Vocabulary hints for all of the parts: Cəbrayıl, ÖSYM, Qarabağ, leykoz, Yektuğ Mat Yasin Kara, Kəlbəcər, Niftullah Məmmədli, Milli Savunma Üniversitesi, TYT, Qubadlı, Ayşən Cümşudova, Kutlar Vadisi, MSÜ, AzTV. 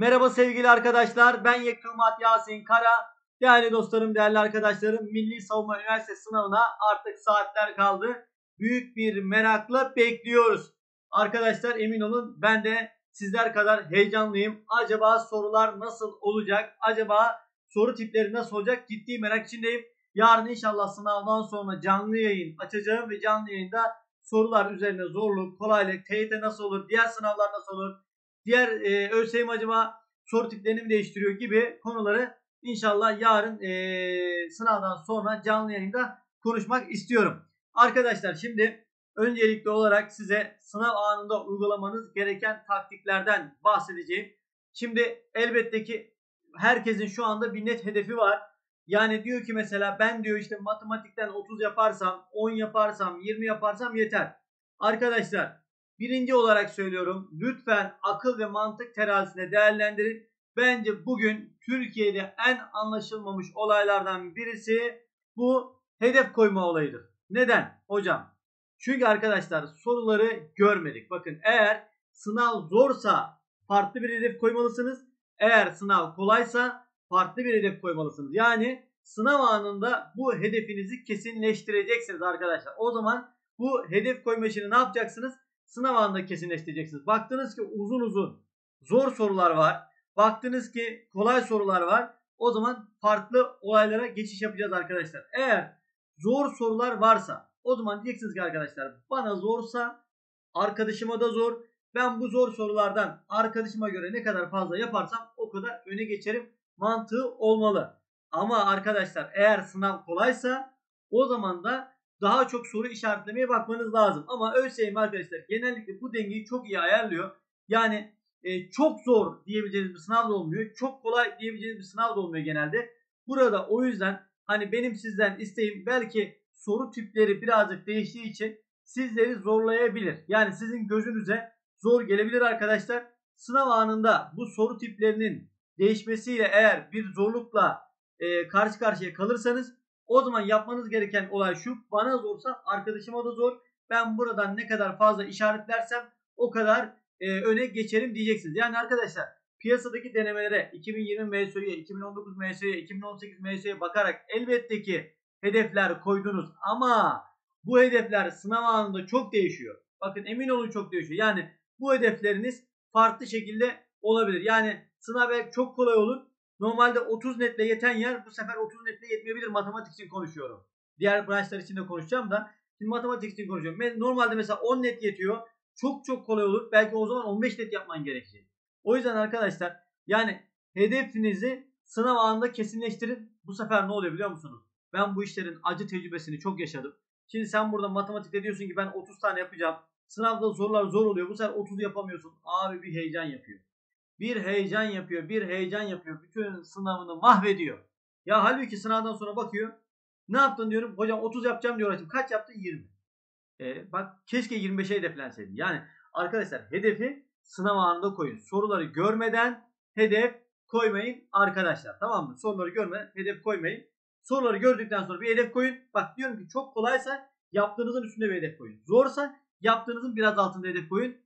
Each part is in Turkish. Merhaba sevgili arkadaşlar, ben Yektuğ Mat Yasin Kara. Değerli dostlarım, değerli arkadaşlarım, Milli Savunma Üniversitesi sınavına artık saatler kaldı. Büyük bir merakla bekliyoruz. Arkadaşlar emin olun ben de sizler kadar heyecanlıyım. Acaba sorular nasıl olacak? Acaba soru tipleri nasıl olacak? Ciddi merak içindeyim. Yarın inşallah sınavdan sonra canlı yayın açacağım ve canlı yayında sorular üzerine zorluk, kolaylık, TYT nasıl olur, diğer sınavlar nasıl olur, diğer ÖSYM acaba soru tiplerini mi değiştiriyor gibi konuları inşallah yarın sınavdan sonra canlı yayında konuşmak istiyorum. Arkadaşlar şimdi öncelikli olarak size sınav anında uygulamanız gereken taktiklerden bahsedeceğim. Şimdi elbette ki herkesin şu anda bir net hedefi var. Yani diyor ki mesela ben diyor işte matematikten 30 yaparsam, 10 yaparsam, 20 yaparsam yeter. Arkadaşlar birinci olarak söylüyorum, lütfen akıl ve mantık terazisine değerlendirin. Bence bugün Türkiye'de en anlaşılmamış olaylardan birisi bu hedef koyma olayıdır. Neden hocam? Çünkü arkadaşlar soruları görmedik. Bakın eğer sınav zorsa farklı bir hedef koymalısınız. Eğer sınav kolaysa farklı bir hedef koymalısınız. Yani sınav anında bu hedefinizi kesinleştireceksiniz arkadaşlar. O zaman bu hedef koyma işini ne yapacaksınız? Sınav anında kesinleştireceksiniz. Baktınız ki uzun uzun zor sorular var. Baktınız ki kolay sorular var. O zaman farklı olaylara geçiş yapacağız arkadaşlar. Eğer zor sorular varsa o zaman diyeceksiniz ki arkadaşlar bana zorsa arkadaşıma da zor. Ben bu zor sorulardan arkadaşıma göre ne kadar fazla yaparsam o kadar öne geçerim. Mantığı olmalı. Ama arkadaşlar eğer sınav kolaysa o zaman da daha çok soru işaretlemeye bakmanız lazım. Ama ÖSYM arkadaşlar genellikle bu dengeyi çok iyi ayarlıyor. Yani çok zor diyebileceğiniz bir sınav da olmuyor. Çok kolay diyebileceğiniz bir sınav da olmuyor genelde. Burada o yüzden hani benim sizden isteğim belki soru tipleri birazcık değiştiği için sizleri zorlayabilir. Yani sizin gözünüze zor gelebilir arkadaşlar. Sınav anında bu soru tiplerinin değişmesiyle eğer bir zorlukla karşı karşıya kalırsanız o zaman yapmanız gereken olay şu: bana zorsa arkadaşıma da zor, ben buradan ne kadar fazla işaretlersem o kadar öne geçerim diyeceksiniz. Yani arkadaşlar piyasadaki denemelere 2020 MSÜ'ye, 2019 MSÜ'ye, 2018 MSÜ'ye bakarak elbette ki hedefler koydunuz ama bu hedefler sınav anında çok değişiyor. Bakın emin olun çok değişiyor. Yani bu hedefleriniz farklı şekilde olabilir. Yani sınav belki çok kolay olur. Normalde 30 netle yeten yer bu sefer 30 netle yetmeyebilir. Matematik için konuşuyorum. Diğer branşlar için de konuşacağım da. Şimdi matematik için konuşuyorum. Normalde mesela 10 net yetiyor. Çok çok kolay olur. Belki o zaman 15 net yapman gerekecek. O yüzden arkadaşlar yani hedefinizi sınav anında kesinleştirin. Bu sefer ne oluyor biliyor musunuz? Ben bu işlerin acı tecrübesini çok yaşadım. Şimdi sen burada matematikte diyorsun ki ben 30 tane yapacağım. Sınavda sorular zor oluyor. Bu sefer 30 yapamıyorsun. Abi bir heyecan yapıyor. Bir heyecan yapıyor, bir heyecan yapıyor. Bütün sınavını mahvediyor. Ya halbuki sınavdan sonra bakıyor. Ne yaptın diyorum. Hocam 30 yapacağım diyor. Hocam kaç yaptın? 20. Bak keşke 25'e hedeflenseydin. Yani arkadaşlar hedefi sınav anında koyun. Soruları görmeden hedef koymayın arkadaşlar. Tamam mı? Soruları görmeden hedef koymayın. Soruları gördükten sonra bir hedef koyun. Bak diyorum ki çok kolaysa yaptığınızın üstünde bir hedef koyun. Zorsa yaptığınızın biraz altında hedef koyun.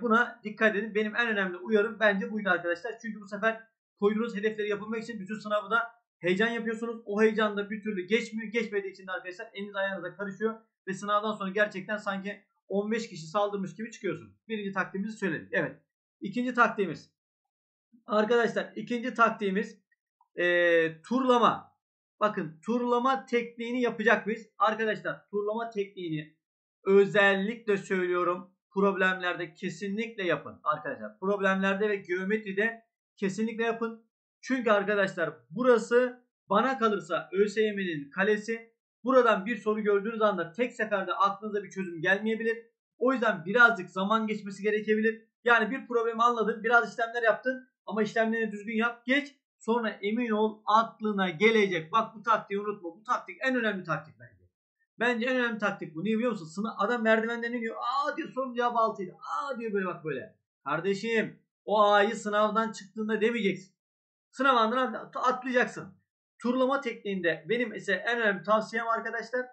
Buna dikkat edin. Benim en önemli uyarım bence buydu arkadaşlar. Çünkü bu sefer koyduğunuz hedefleri yapılmak için bütün sınavı da heyecan yapıyorsunuz. O heyecan da bir türlü geçmiyor. Geçmediği için de arkadaşlar eliniz ayağınıza karışıyor. Ve sınavdan sonra gerçekten sanki 15 kişi saldırmış gibi çıkıyorsunuz. Birinci taktiğimizi söyledik. Evet. İkinci taktiğimiz. Arkadaşlar ikinci taktiğimiz turlama. Bakın turlama tekniğini yapacak mıyız? Arkadaşlar turlama tekniğini özellikle söylüyorum. Problemlerde kesinlikle yapın arkadaşlar. Problemlerde ve geometride kesinlikle yapın. Çünkü arkadaşlar burası bana kalırsa ÖSYM'nin kalesi. Buradan bir soru gördüğünüz anda tek seferde aklınıza bir çözüm gelmeyebilir. O yüzden birazcık zaman geçmesi gerekebilir. Yani bir problemi anladın, biraz işlemler yaptın ama işlemlerini düzgün yap, geç. Sonra emin ol aklına gelecek. Bak bu taktiği unutma. Bu taktik en önemli taktik bence. Bence en önemli taktik bu. Niye biliyor musun? Adam merdivenden iniyor. Aa diyor sorun cevabı 6'ydı. Aa diyor böyle bak böyle. Kardeşim o A'yı sınavdan çıktığında demeyeceksin. Sınav anında atlayacaksın. Turlama tekniğinde benim ise en önemli tavsiyem arkadaşlar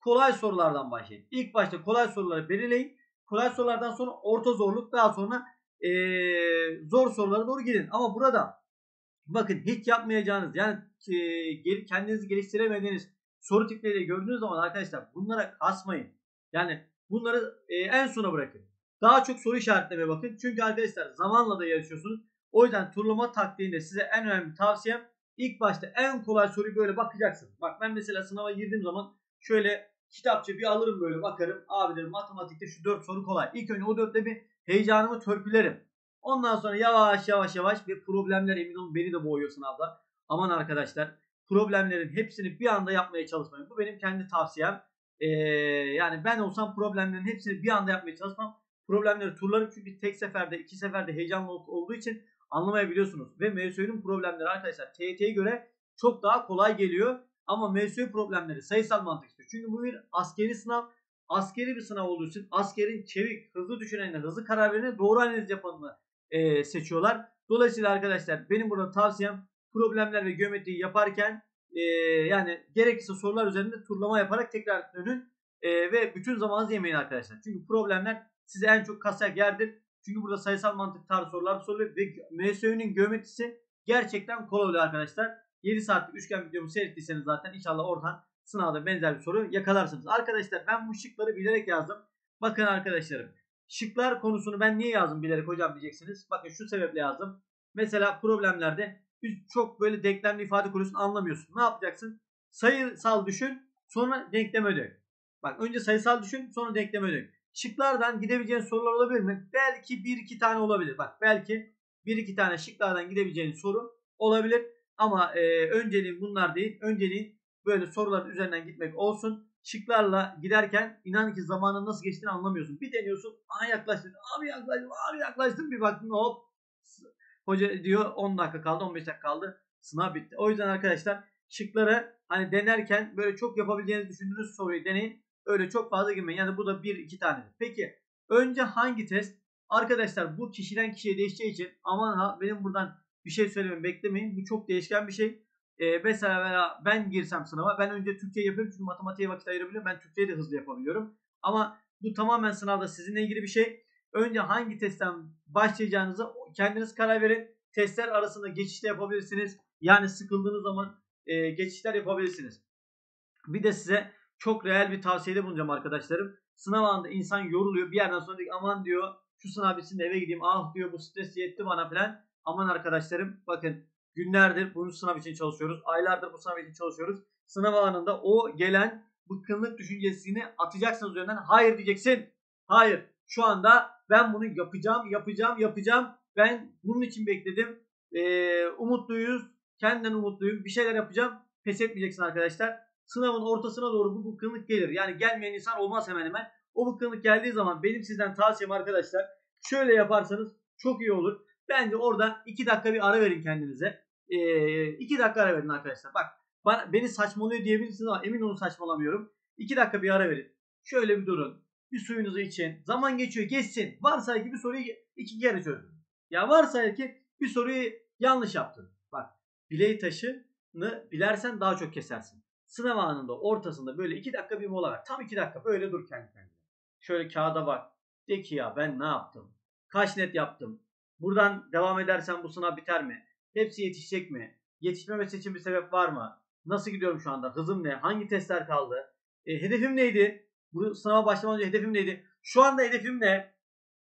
kolay sorulardan başlayın. İlk başta kolay soruları belirleyin. Kolay sorulardan sonra orta zorluk, daha sonra zor sorulara doğru gidin. Ama burada bakın hiç yapmayacağınız, yani kendinizi geliştiremediğiniz soru tipleri gördüğünüz zaman arkadaşlar bunlara kasmayın. Yani bunları en sona bırakın. Daha çok soru işaretlemeye bakın. Çünkü arkadaşlar zamanla da yarışıyorsunuz. O yüzden turlama taktiğinde size en önemli tavsiyem, ilk başta en kolay soruyu böyle bakacaksınız. Bak ben mesela sınava girdiğim zaman şöyle kitapçı bir alırım, böyle bakarım. Abi derim matematikte şu 4 soru kolay. İlk önce o 4'te bir heyecanımı törpülerim. Ondan sonra yavaş ve problemler, emin olun beni de boğuyor sınavda. Aman arkadaşlar, problemlerin hepsini bir anda yapmaya çalışmayın. Bu benim kendi tavsiyem. Yani ben olsam problemlerin hepsini bir anda yapmaya çalışmam. Problemleri turlarım çünkü tek seferde, iki seferde heyecanlı olduğu için anlamayabiliyorsunuz. Ve MSÜ'nün problemleri arkadaşlar TYT'ye göre çok daha kolay geliyor. Ama MSÜ problemleri sayısal mantık istiyor. Çünkü bu bir askeri sınav. Askeri bir sınav olduğu için askerin çevik, hızlı düşünenine, hızlı karar verene, doğru analiz yapanını seçiyorlar. Dolayısıyla arkadaşlar benim burada tavsiyem, problemler ve geometriyi yaparken yani gerekirse sorular üzerinde turlama yaparak tekrar dönün ve bütün zamanınızı yemeyin arkadaşlar. Çünkü problemler size en çok kasacak yerdir. Çünkü burada sayısal mantık tarzı sorular soruluyor ve MSÜ'nün geometrisi gerçekten kolay oluyor arkadaşlar. 7 saatlik üçgen videomu seyrettiyseniz zaten inşallah oradan sınavda benzer bir soru yakalarsınız. Arkadaşlar ben bu şıkları bilerek yazdım. Bakın arkadaşlarım, şıklar konusunu ben niye yazdım bilerek hocam diyeceksiniz. Bakın şu sebeple yazdım. Mesela problemlerde çok böyle denklemli ifade kuruyorsun, anlamıyorsun. Ne yapacaksın? Sayısal düşün, sonra denkleme dök. Bak önce sayısal düşün, sonra denkleme dök. Şıklardan gidebileceğiniz sorular olabilir mi? Belki 1-2 tane olabilir. Bak belki 1-2 tane şıklardan gidebileceğiniz soru olabilir. Ama önceliğin bunlar değil. Önceliğin böyle sorular üzerinden gitmek olsun. Şıklarla giderken inan ki zamanın nasıl geçtiğini anlamıyorsun. Bir deniyorsun. Aha yaklaştın. Abi yaklaştın. Abi yaklaştın. Bir baktın hop. Hoca diyor 10 dakika kaldı, 15 dakika kaldı. Sınav bitti. O yüzden arkadaşlar şıkları hani denerken böyle çok yapabileceğinizi düşündüğünüz soruyu deneyin. Öyle çok fazla girmeyin. Yani bu da 1-2 tane. Peki önce hangi test? Arkadaşlar bu kişiden kişiye değişeceği için aman ha benim buradan bir şey söylememi beklemeyin. Bu çok değişken bir şey. Mesela ben girsem sınava, ben önce Türkçe yapıyorum çünkü matematiğe vakit ayırabiliyorum. Ben Türkçe'yi de hızlı yapabiliyorum. Ama bu tamamen sınavda sizinle ilgili bir şey. Önce hangi testten başlayacağınıza kendiniz karar verin. Testler arasında geçişte yapabilirsiniz. Yani sıkıldığınız zaman geçişler yapabilirsiniz. Bir de size çok reel bir tavsiyede bulunacağım arkadaşlarım. Sınav anında insan yoruluyor. Bir yerden sonra diyor, aman diyor şu sınav bitsin de eve gideyim. Ah diyor bu stres yetti bana falan. Aman arkadaşlarım bakın günlerdir bu sınav için çalışıyoruz. Aylardır bu sınav için çalışıyoruz. Sınav anında o gelen bıkkınlık düşüncesini atacaksınız üzerinden. Hayır diyeceksin. Hayır. Şu anda ben bunu yapacağım. Ben bunun için bekledim. Umutluyuz. Kendimden umutluyum. Bir şeyler yapacağım. Pes etmeyeceksin arkadaşlar. Sınavın ortasına doğru bu bıkkınlık gelir. Yani gelmeyen insan olmaz hemen hemen. O bıkkınlık geldiği zaman benim sizden tavsiyem arkadaşlar, şöyle yaparsanız çok iyi olur. Bence orada 2 dakika bir ara verin kendinize. 2 dakika ara verin arkadaşlar. Bak beni saçmalıyor diyebilirsiniz ama emin olun saçmalamıyorum. 2 dakika bir ara verin. Şöyle bir durun. Bir suyunuzu için. Zaman geçiyor, geçsin. Varsay ki bir soruyu 2 kere çözdün. Ya varsay ki bir soruyu yanlış yaptın. Bak bileği taşını bilersen daha çok kesersin. Sınav anında ortasında böyle 2 dakika bir mola ver. Tam 2 dakika böyle dur kendi kendine. Şöyle kağıda bak. De ki ya ben ne yaptım? Kaç net yaptım? Buradan devam edersen bu sınav biter mi? Hepsi yetişecek mi? Yetişmemesi için bir sebep var mı? Nasıl gidiyorum şu anda? Hızım ne? Hangi testler kaldı? Hedefim neydi? Bu sınava başlamadan önce hedefim neydi? Şu anda hedefim ne?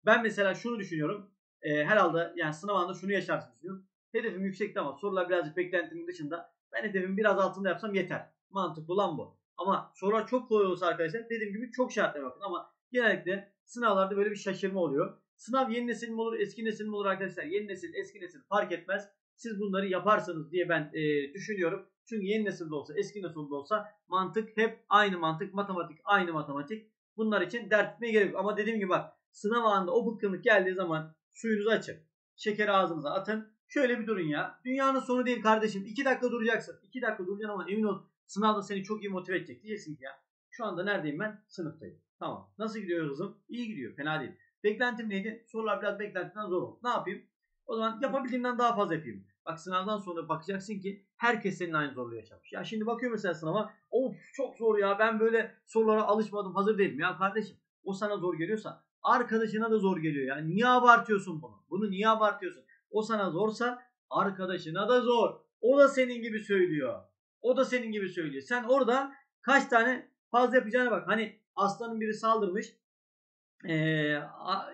Ben mesela şunu düşünüyorum. Herhalde yani sınav anında şunu yaşarsınız diyorum. Hedefim yüksekti ama sorular birazcık beklentimin dışında. Ben hedefim biraz altında yapsam yeter. Mantıklı olan bu. Ama sorular çok kolay olursa arkadaşlar dediğim gibi çok şartla bakın. Ama genellikle sınavlarda böyle bir şaşırma oluyor. Sınav yeni nesil mi olur, eski nesil mi olur arkadaşlar? Yeni nesil, eski nesil fark etmez. Siz bunları yaparsanız diye ben düşünüyorum. Çünkü yeni nesil de olsa, eski nesil de olsa mantık hep aynı mantık. Matematik aynı matematik. Bunlar için dert etmeye gerek yok. Ama dediğim gibi bak sınav anında o bıkkınlık geldiği zaman suyunuzu açın. Şekeri ağzınıza atın. Şöyle bir durun ya. Dünyanın sonu değil kardeşim. 2 dakika duracaksın. 2 dakika duracaksın ama emin ol sınavda seni çok iyi motive edecek. Diyeceksin ki ya şu anda neredeyim ben? Sınıftayım. Tamam. Nasıl gidiyor hızım? İyi gidiyor. Fena değil. Beklentim neydi? Sorular biraz beklentimden zor oldu. Ne yapayım? O zaman yapabildiğimden daha fazla yapayım. Bak sınavdan sonra bakacaksın ki herkes senin aynı zorluğu yaşamış. Ya şimdi bakıyor mesela sınava. Of çok zor ya ben böyle sorulara alışmadım, hazır değilim. Ya kardeşim o sana zor geliyorsa arkadaşına da zor geliyor. Yani niye abartıyorsun bunu? Bunu niye abartıyorsun? O sana zorsa arkadaşına da zor. O da senin gibi söylüyor. O da senin gibi söylüyor. Sen orada kaç tane fazla yapacağına bak. Hani aslanın biri saldırmış.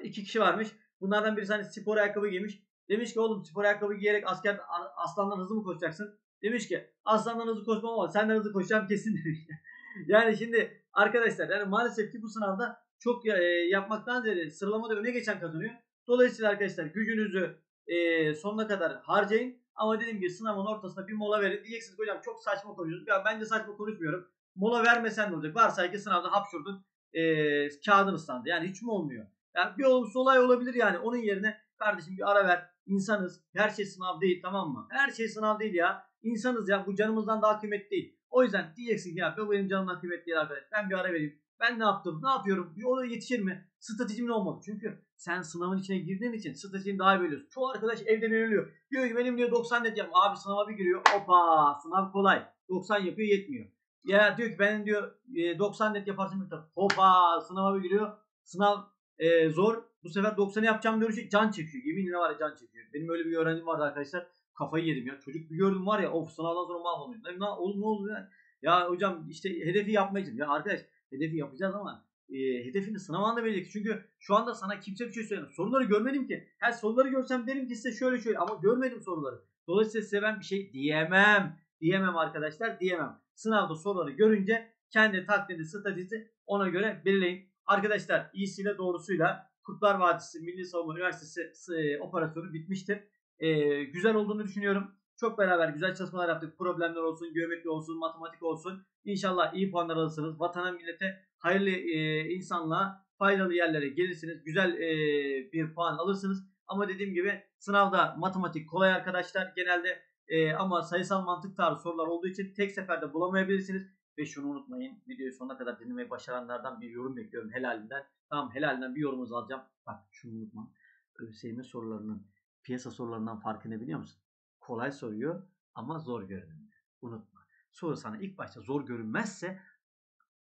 İki kişi varmış. Bunlardan birisi hani spor ayakkabı giymiş. Demiş ki oğlum spor ayakkabı giyerek asker aslandan hızlı mı koşacaksın? Demiş ki aslandan hızlı koşmam ama senden hızlı koşacağım kesin demiş. Yani şimdi arkadaşlar yani maalesef ki bu sınavda çok yapmaktan ziyade sıralamada öne geçen kazanıyor. Dolayısıyla arkadaşlar gücünüzü sonuna kadar harcayın. Ama dediğim gibi sınavın ortasında bir mola verin. Diyeceksiniz hocam çok saçma konuşuyorsunuz. Ya bence saçma konuşmuyorum. Mola vermesen ne olacak? Varsay ki sınavda hapşurdun, kağıdın ıslandı. Yani hiç mi olmuyor? Yani bir olumsuz olay olabilir yani. Onun yerine kardeşim bir ara ver. İnsanız. Her şey sınav değil, tamam mı? Her şey sınav değil ya. İnsanız ya. Bu canımızdan daha kıymetli değil. O yüzden diyeceksin ya bu benim canımdan kıymetli değil arkadaş. Ben bir ara vereyim. Ben ne yaptım? Ne yapıyorum? Bir ona yetişir mi? Stratejim ne olmalı? Çünkü sen sınavın içine girdiğin için stratejini daha iyi biliyorsun. Çoğu arkadaş evde belirliyor. Diyor ki benim diyor 90 net yapayım. Abi sınava bir giriyor. Opa sınav kolay. 90 yapıyor yetmiyor. Ya diyor ki benim diyor 90 net yaparsın. Hopa sınava bir giriyor. Sınav zor. Bu sefer 90'ı yapacağım diyor. Can çekiyor. Yeminle var ya can çekiyor. Benim öyle bir öğrencim vardı arkadaşlar. Kafayı yedim ya. Çocuk bir gördüm var ya. Of sınavdan sonra mahvolmuş. Ne oldu ya? Ya hocam işte hedefi yapmaya çalışıyorum. Ya arkadaş hedefi yapacağız ama hedefini sınav anında verecek. Çünkü şu anda sana kimse bir şey söylemiyor. Soruları görmedim ki. Her soruları görsem derim ki size şöyle şöyle ama görmedim soruları. Dolayısıyla size ben bir şey diyemem. Diyemem arkadaşlar, diyemem. Sınavda soruları görünce kendi taklidi, stratejisi ona göre belirleyin. Arkadaşlar iyisiyle doğrusuyla Kutlar Vadisi Milli Savunma Üniversitesi operasyonu bitmiştir. Güzel olduğunu düşünüyorum. Çok beraber güzel çalışmalar yaptık. Problemler olsun, geometri olsun, matematik olsun. İnşallah iyi puanlar alırsınız. Vatana, millete, hayırlı insanlığa, faydalı yerlere gelirsiniz. Güzel bir puan alırsınız. Ama dediğim gibi sınavda matematik kolay arkadaşlar. Genelde ama sayısal mantık tarzı sorular olduğu için tek seferde bulamayabilirsiniz. Ve şunu unutmayın. Videoyu sonuna kadar dinlemeyi başaranlardan bir yorum bekliyorum helalinden. Tamam helalinden bir yorumunuzu alacağım. Bak şunu unutma. ÖSYM sorularının piyasa sorularından farkını biliyor musun? Kolay soruyor ama zor görünüyor. Unutma. Soru sana ilk başta zor görünmezse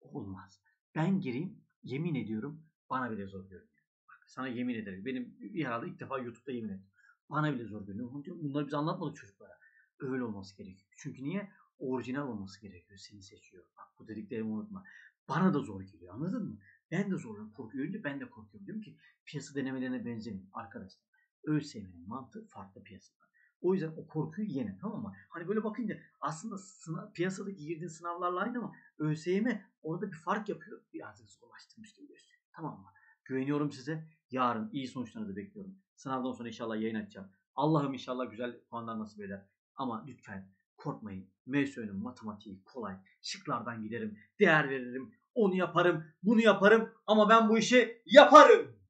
olmaz. Ben gireyim yemin ediyorum bana bile zor görünüyor. Bak sana yemin ederim. Benim bir herhalde ilk defa YouTube'da yemin ettim. Bana bile zor görünüyor. Bunları biz anlatmadık çocuklara. Öyle olması gerekiyor. Çünkü niye? Orijinal olması gerekiyor. Seni seçiyor. Bak bu dediklerimi unutma. Bana da zor geliyor. Anladın mı? Ben de zorlanıyorum. Korkuyorum. Ben de korkuyorum. Diyorum ki piyasa denemelerine benzemiyor. Arkadaşlar ÖSYM'nin mantığı farklı piyasada. O yüzden o korkuyu yenin, tamam mı? Hani böyle bakınca aslında sınav, piyasadaki girdiğin sınavlarla aynı ama ÖSYM orada bir fark yapıyor. Birazcık zorlaştırmış gibi gösteriyor. Tamam mı? Güveniyorum size. Yarın iyi sonuçlarınızı bekliyorum. Sınavdan sonra inşallah yayın açacağım. Allah'ım inşallah güzel puanlar nasip eder. Ama lütfen korkmayın. MSÜ'nün matematiği kolay. Şıklardan giderim. Değer veririm. Onu yaparım. Bunu yaparım. Ama ben bu işi yaparım.